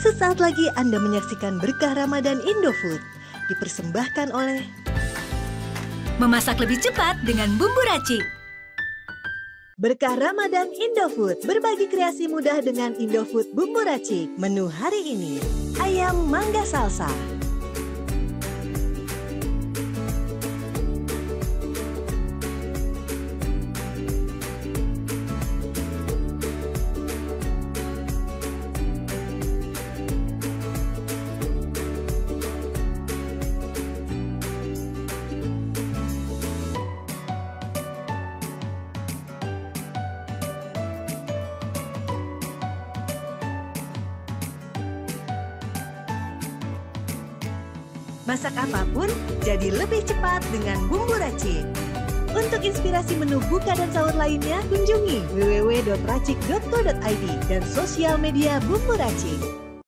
Sesaat lagi Anda menyaksikan Berkah Ramadan Indofood, dipersembahkan oleh Memasak Lebih Cepat dengan Bumbu Racik. Berkah Ramadan Indofood, berbagi kreasi mudah dengan Indofood Bumbu Racik. Menu hari ini, ayam mangga salsa. Masak apapun jadi lebih cepat dengan Bumbu Racik. Untuk inspirasi menu buka dan sahur lainnya, kunjungi www.racik.co.id dan sosial media Bumbu Racik.